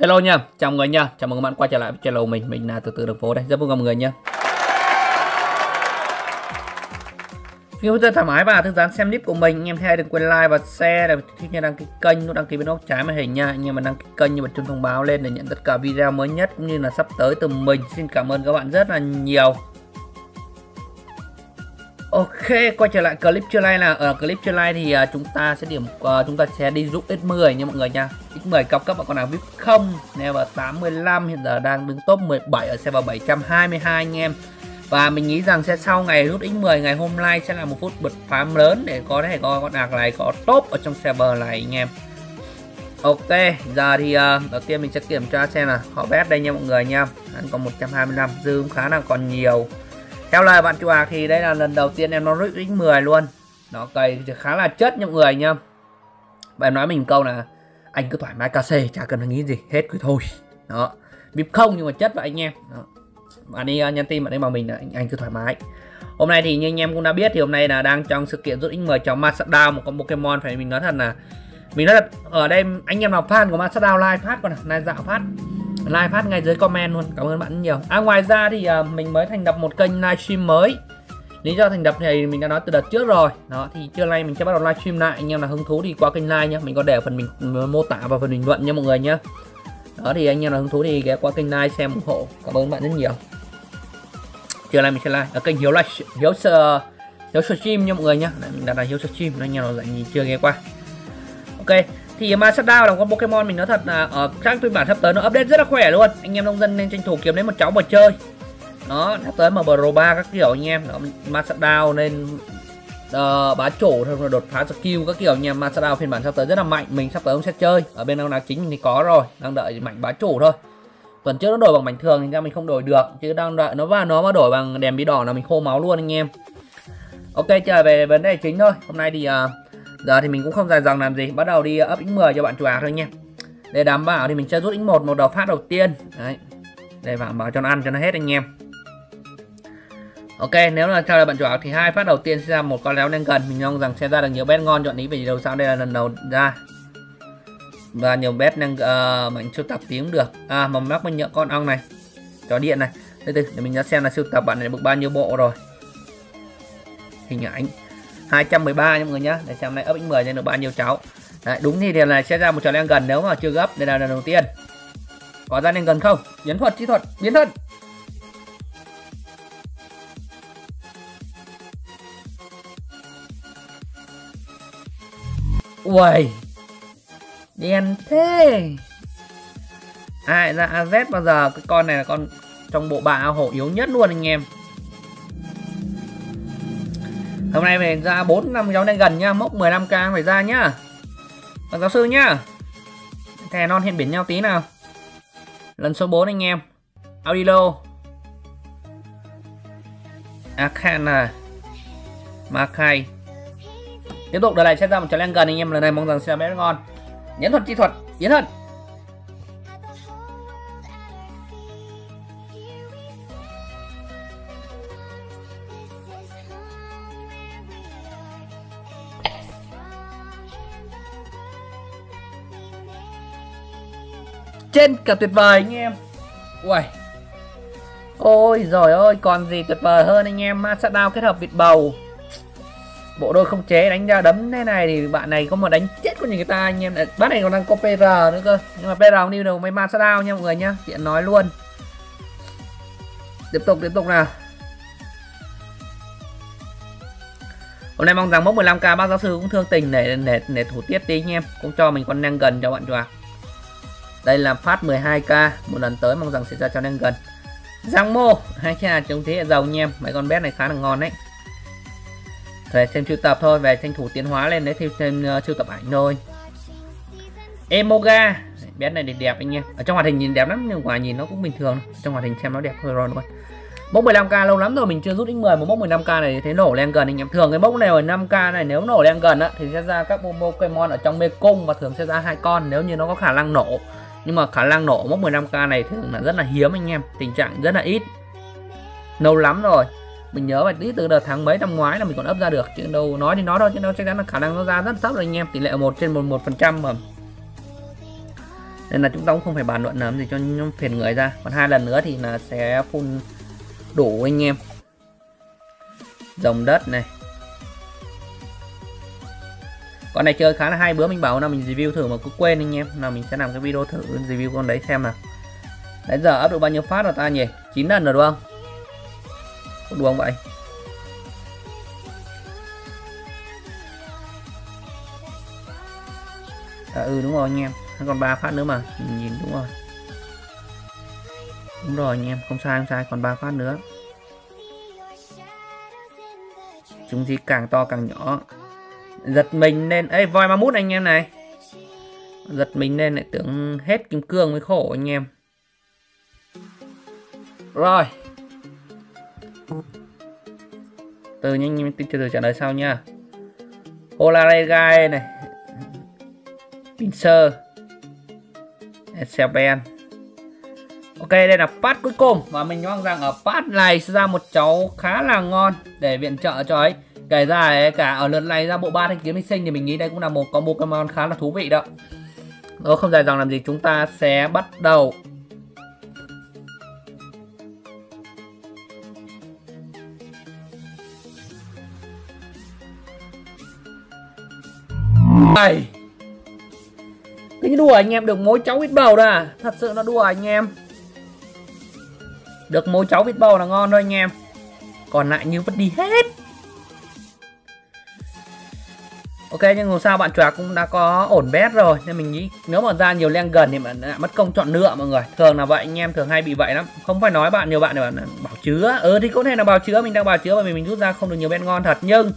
Hello nha, chào mọi người nha, chào mừng các bạn quay trở lại với channel mình là Từ Từ Đường Phố đây, rất vui gặp mọi người nha. Nếu rất thoải mái và thư giãn xem clip của mình, anh em hãy đừng quên like và share để khi nha, đăng ký kênh, nút đăng ký bên góc trái màn hình nha, anh em mà đăng ký kênh như bật chuông thông báo lên để nhận tất cả video mới nhất cũng như là sắp tới từ mình. Xin cảm ơn các bạn rất là nhiều. Ok, quay trở lại clip trưa nay là ở clip trưa nay thì chúng ta sẽ đi giúp X10 nha mọi người nha. X10 cao cấp và con nào VIP không, level 85 hiện giờ đang đứng top 17 ở server 722 anh em. Và mình nghĩ rằng sẽ sau ngày rút X10 ngày hôm nay sẽ là một phút bật phá lớn để có thể coi con đạc này có top ở trong server này anh em. Ok, giờ thì đầu tiên mình sẽ kiểm tra xem là họ bét đây nha mọi người nha. Anh còn 125 dư khá là còn nhiều. Theo lời bạn chủ à thì đây là lần đầu tiên em nó rút X10 luôn. Nó cày khá là chất nha mọi người nha. Và em nói mình câu là anh cứ thoải mái KC, chả cần phải nghĩ gì hết cứ thôi. Đó, bịp không nhưng mà chất vậy anh em. Đó. Bạn đi nhắn tin bạn đấy bảo mình là anh cứ thoải mái. Hôm nay thì như anh em cũng đã biết thì hôm nay là đang trong sự kiện rút X10 cho Masadao, một con Pokemon phải mình nói thật là ở đây anh em nào fan của Masadao like phát còn này dạo phát. Like phát ngay dưới comment luôn, cảm ơn bạn nhiều. Ngoài ra thì mình mới thành lập một kênh livestream mới. Lý do thành lập thì mình đã nói từ đợt trước rồi. Đó thì trưa nay mình sẽ bắt đầu livestream lại, anh em là hứng thú thì qua kênh like nhá. Mình có để phần mình mô tả và phần bình luận nha mọi người nhá. Đó thì anh em là hứng thú thì ghé qua kênh like xem ủng hộ, cảm ơn bạn rất nhiều. Trưa nay mình sẽ like ở kênh Hiếu Stream nha mọi người nhá. Mình đặt là Hiếu Stream, anh em nào rảnh gì chưa ghé qua. Ok. Thì Marshadow là con Pokemon mình nói thật là ở các phiên bản sắp tới nó update rất là khỏe luôn. Anh em nông dân nên tranh thủ kiếm lấy một cháu mà chơi. Nó sắp tới mà Pro 3 các kiểu anh em. Marshadow nên bá chủ thôi, đột phá skill các kiểu anh em. Marshadow phiên bản sắp tới rất là mạnh, mình sắp tới cũng sẽ chơi. Ở bên ông nào chính mình thì có rồi, đang đợi mảnh bá chủ thôi. Tuần trước nó đổi bằng mảnh thường thì ra mình không đổi được, chứ đang đợi nó vào nó mà đổi bằng đèn bí đỏ là mình khô máu luôn anh em. Ok, trở về vấn đề chính thôi. Hôm nay thì giờ thì mình cũng không dài dòng làm gì, bắt đầu đi up X10 cho bạn chủ ạc thôi nha. Để đảm bảo thì mình sẽ rút X1 một đầu phát đầu tiên. Đấy. Để đảm bảo cho nó ăn cho nó hết anh em. Ok, nếu là theo lời bạn chủ ạc thì hai phát đầu tiên sẽ ra một con léo lên gần, mình mong rằng sẽ ra được nhiều bet ngon chọn ý vì đầu sao đây là lần đầu ra. Và nhiều bet đang mình sưu tập tiếng được. À mà mắc mình nhận con ong này. Chó điện này. Để mình đã xem là sưu tập bạn này được bao nhiêu bộ rồi. Hình ảnh 213 nha mọi người nhá, để xem này up X10 lên được bao nhiêu cháu. Đấy, đúng thì điều này sẽ ra một trò len gần nếu mà chưa gấp. Đây là lần đầu tiên. Có ra len gần không? Biến thuật kỹ thuật, biến thân. Uầy. Đen thế. Ai ra AZ bao giờ? Cái con này là con trong bộ bạ hổ yếu nhất luôn anh em. Hôm nay mình ra 4-5 giáo đang gần nha, mốc 15k phải ra nhá. Còn giáo sư nhá. Thè non hiện biển nhau tí nào. Lần số 4 anh em. Audilo. Akana. Makai. Tiếp tục đợt này sẽ ra một trò đang gần anh em, lần này mong rằng sẽ bé ngon. Nhẫn thuật kỹ thuật, yến hơn. Trên cả tuyệt vời anh em. Uầy. Ôi giời ơi, còn gì tuyệt vời hơn anh em. Masadao kết hợp vịt bầu. Bộ đôi không chế đánh ra đấm thế này thì bạn này có mà đánh chết con người ta anh em. Bác này còn đang có PR nữa cơ. Nhưng mà PR không đi đâu mấy Masadao nha mọi người nhá. Tiện nói luôn. Tiếp tục nào. Hôm nay mong rằng mốc 15k bác giáo sư cũng thương tình để thủ tiết tí anh em. Cũng cho mình con năng gần cho bạn chùa. Đây là phát 12k, một lần tới mong rằng sẽ ra cho nên gần. Giang mô, hai cha chống thế hệ giàu anh em, mấy con bé này khá là ngon đấy. Về thêm sưu tập thôi, về tranh thủ tiến hóa lên đấy, thêm sưu tập ảnh thôi. Emoga, bé này thì đẹp anh em. Ở trong hoạt hình nhìn đẹp lắm nhưng ngoài nhìn nó cũng bình thường. Trong hoạt hình xem nó đẹp hơn rồi luôn. Mốc 15k lâu lắm rồi mình chưa rút X10, mà mốc 15k này thấy nổ lên gần anh em. Thường cái mốc này ở 5k này nếu nổ lên gần á thì sẽ ra các Pokemon ở trong mê cung và thường sẽ ra hai con nếu như nó có khả năng nổ. Nhưng mà khả năng nổ mốc 15k này thường là rất là hiếm anh em, tình trạng rất là ít. Lâu lắm rồi. Mình nhớ vậy tí từ đợt tháng mấy năm ngoái là mình còn ấp ra được chứ đâu nói đi nó thôi chứ nó chắc chắn là khả năng nó ra rất thấp rồi anh em, tỷ lệ 1/11% mà. nên là chúng ta cũng không phải bàn luận làm gì cho phiền người ra. Còn hai lần nữa thì là sẽ full đủ anh em. Rồng đất này, con này chơi khá là hay, bữa mình bảo là mình review thử mà cứ quên anh em, là mình sẽ làm cái video thử review con đấy xem nào. Đấy, giờ up được bao nhiêu phát rồi ta nhỉ? 9 lần rồi đúng không? Có đúng không vậy? À, ừ đúng rồi anh em, còn 3 phát nữa mà mình nhìn đúng rồi. Đúng rồi anh em, không sai, còn 3 phát nữa. Chúng gì càng to càng nhỏ. Giật mình lên, ấy voi ma mút anh em này. Giật mình lên lại tưởng hết kim cương mới khổ anh em. Rồi. Từ nhanh từ trả lời sau nha. Olalegai này. Pincer. Eseben. Ok, đây là pass cuối cùng và mình mong rằng ở pass này sẽ ra một cháu khá là ngon để viện trợ cho ấy. Kể ra ấy, cả ở lượt này ra bộ 3 thanh kiếm hy sinh thì mình nghĩ đây cũng là một combo Pokemon khá là thú vị đó. Rồi không dài dòng làm gì, chúng ta sẽ bắt đầu. Này. Cái đùa anh em, được mỗi cháu vịt bầu đó à? Thật sự nó đùa anh em. Được mỗi cháu vịt bầu là ngon thôi anh em. Còn lại như vứt đi hết. Ok, nhưng dù sao bạn trò cũng đã có ổn bét rồi, nên mình nghĩ nếu mà ra nhiều len gần thì bạn đã mất công chọn lựa mọi người. Thường là vậy anh em, thường hay bị vậy lắm. Không phải nói bạn nhiều bạn để bạn bảo chứa. Thì có thể là bảo chứa, mình đang bảo chứa bởi vì mình rút ra không được nhiều bet ngon thật, nhưng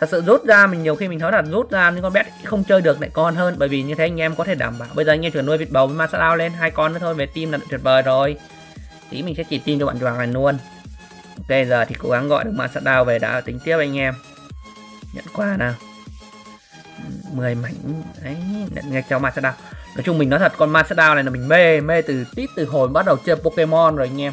thật sự rút ra mình nhiều khi mình nói là rút ra những con bet không chơi được lại con hơn, bởi vì như thế anh em có thể đảm bảo. Bây giờ anh em chuyển nuôi vịt bầu với Masadao lên 2 con nữa thôi, về team là tuyệt vời rồi. Tí mình sẽ chỉ team cho bạn trò này luôn. Ok, giờ thì cố gắng gọi được Masadao về đã, tính tiếp anh em. Nhận quà nào. 10 mảnh đấy, nghe cháu Marshadow. Nói chung mình nói thật, con Marshadow này là mình mê từ hồi bắt đầu chơi Pokemon rồi anh em.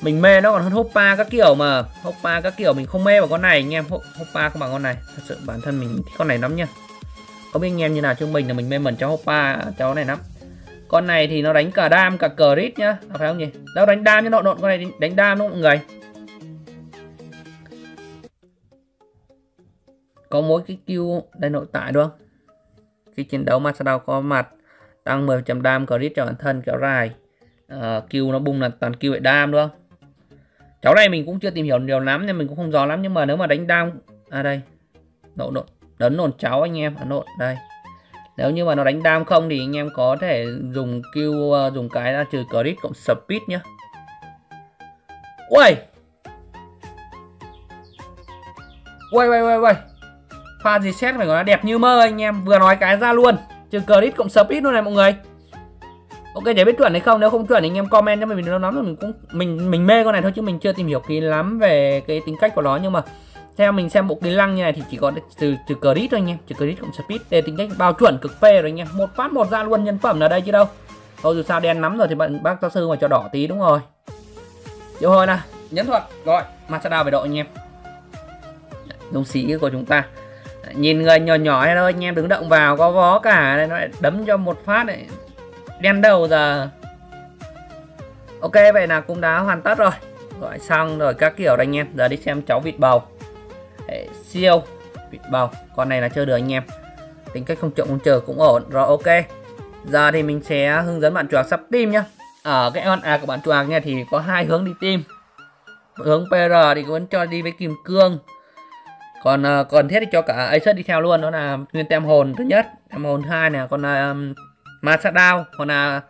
Mình mê nó còn hơn Hoopa các kiểu mà. Hoopa các kiểu mình không mê vào con này anh em. Hoopa không bằng con này. Thật sự bản thân mình thích con này lắm nha. Có biết anh em như nào chứ mình là mình mê mẩn cháu Hoopa, cháu này lắm. Con này thì nó đánh cả đam cả cờ rít nhá, phải không nhỉ? Đâu đánh đam cho nộn, con này đánh đam đúng không mọi người? Có mỗi cái Q đây nội tại đúng không? Khi chiến đấu Masadao có mặt tăng 10% đam crit cho bản thân kéo dài. Q nó bung là toàn Q hệ đam đúng không? Cháu này mình cũng chưa tìm hiểu nhiều lắm nên mình cũng không rõ lắm, nhưng mà nếu mà đánh đam à đây. Nộn đấn nộn cháu anh em, nộn đây. Nếu như mà nó đánh đam không thì anh em có thể dùng Q dùng cái là trừ crit cộng speed nhá. Ui. Ui. Pha gì xét phải gọi là đẹp như mơ anh em, vừa nói cái ra luôn, trừ credit cộng speed luôn này mọi người. Ok, để biết chuẩn hay không, nếu không chuẩn anh em comment cho mình nó lắm, mình cũng mình mê con này thôi chứ mình chưa tìm hiểu kỹ lắm về cái tính cách của nó, nhưng mà theo mình xem bộ kỹ năng như này thì chỉ có trừ credit thôi anh em, trừ credit cộng speed để tính cách bao chuẩn cực phê rồi anh em, một phát một ra luôn nhân phẩm là đây chứ đâu. Thôi dù sao đen lắm rồi thì bạn bác giáo sư mà cho đỏ tí đúng rồi. Điều hồi nào, nhấn thuật rồi, Masadao về đội anh em. Dung sĩ của chúng ta. Nhìn người nhỏ này thôi anh em, đứng động vào có vó cả này, nó lại đấm cho một phát này đen đầu giờ. Ok, vậy là cũng đã hoàn tất rồi, gọi xong rồi các kiểu đây anh em. Giờ đi xem cháu vịt bầu. Đấy, siêu vịt bầu, con này là chơi được anh em, tính cách không trộm không chờ cũng ổn rồi. Ok, giờ thì mình sẽ hướng dẫn bạn chuột sắp team nhá. Ở cái con của bạn chuột nha thì có 2 hướng đi team, hướng PR thì vẫn cho đi với kim cương, còn còn thiết thì cho cả Acer đi theo luôn, đó là nguyên tem hồn thứ nhất, tem hồn thứ hai nè, còn là Masadao, còn là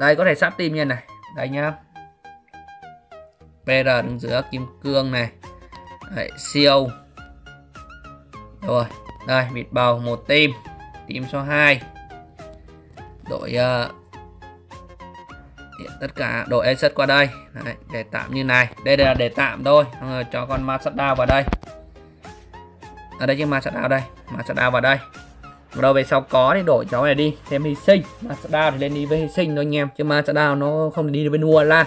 đây có thể sắp team như này đây nhá, PR đứng giữa kim cương này. Đấy, siêu rồi đây, vịt bầu một team số 2 đội tất cả đội Acer qua đây. Đấy, để tạm như này, đây là để tạm thôi, cho con Masadao vào đây. Ở đây chứ Masadao đây, Masadao vào đây. Đâu về sau có thì đổi cháu này đi, thêm hy sinh. Masadao thì lên đi với hy sinh thôi anh em, chứ Masadao nó không đi với Nuala.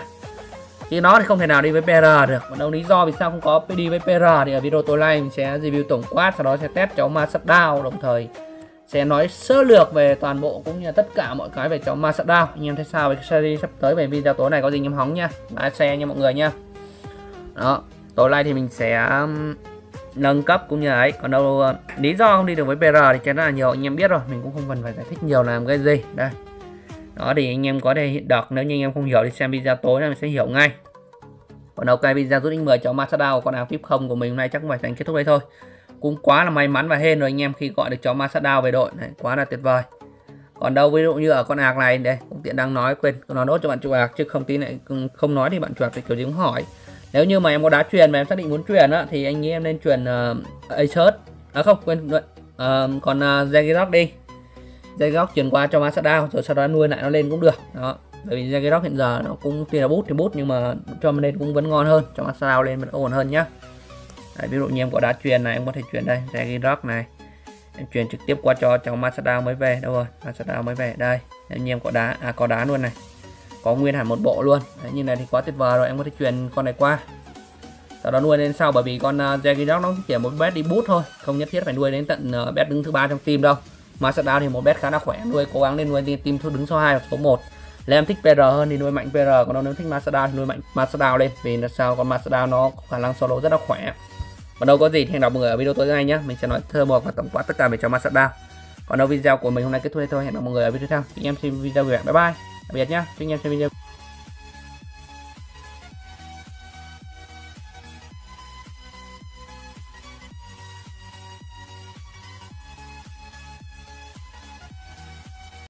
Chứ nó thì không thể nào đi với PR được. Còn đâu lý do vì sao không có đi với PR thì ở video tối nay mình sẽ review tổng quát, sau đó sẽ test cháu Masadao, đồng thời sẽ nói sơ lược về toàn bộ cũng như tất cả mọi cái về cháu Masadao. Anh em thấy sao về cái series sắp tới về video tối này, có gì nhầm hóng nha, lái xe nha mọi người nha. Đó, tối nay thì mình sẽ nâng cấp cũng như ấy. Còn đâu lý do không đi được với PR thì chắc là nhiều anh em biết rồi, mình cũng không cần phải giải thích nhiều làm cái gì đây. Đó thì anh em có thể hiện đọc, nếu như anh em không hiểu thì xem video tối này mình sẽ hiểu ngay. Còn ok, video rút x10 cháu Masadao con áo kíp không của mình hôm nay chắc cũng phải thành kết thúc đây thôi. Cũng quá là may mắn và hên rồi anh em khi gọi được cháu Masadao về đội này, quá là tuyệt vời. Còn đâu ví dụ như ở con ạc này đây, cũng tiện đang nói quên nó đốt cho bạn chủ ạc, chứ không tí này không nói thì bạn chủ ạc thì kiểu gì cũng hỏi. Nếu như mà em có đá truyền mà em xác định muốn truyền á thì anh nghĩ em nên truyền Acert à không quên còn Zegiroc đi. Zegiroc truyền qua cho Masadao rồi sau đó nuôi lại nó lên cũng được. Đó, bởi vì Zegiroc hiện giờ nó cũng tuy là bút thì bút nhưng mà cho mình lên cũng vẫn ngon hơn, cho Masadao lên vẫn ổn hơn nhá. Đấy, ví dụ như em có đá truyền này em có thể chuyển đây Zegiroc này, em chuyển trực tiếp qua cho cháu Masadao mới về. Đâu rồi, Masadao mới về đây. Nếu như em có đá có đá luôn này, có nguyên hẳn một bộ luôn. Đấy, như này thì quá tuyệt vời rồi, em có thể chuyển con này qua sau đó nuôi lên sau, bởi vì con Zegiroc nó chỉ một bet đi bút thôi, không nhất thiết phải nuôi đến tận bet đứng thứ 3 trong team đâu. Masadao thì một bet khá là khỏe, nuôi cố gắng lên nuôi team đứng số 2 hoặc số 1. Nếu em thích PR hơn thì nuôi mạnh PR, còn đâu nếu thích Masadao thì nuôi mạnh Masadao lên, vì là sao con Masadao nó có khả năng solo rất là khỏe. Còn đâu có gì thì hẹn gặp mọi người ở video tối nay nhé, mình sẽ nói thơ mộc và tổng quát tất cả về cho Masadao. Còn đâu video của mình hôm nay kết thúc đây thôi, hẹn gặp mọi người ở video tiếp theo. Anh em xem video về, bye bye, tạm biệt nhá, chúc anh em xem video.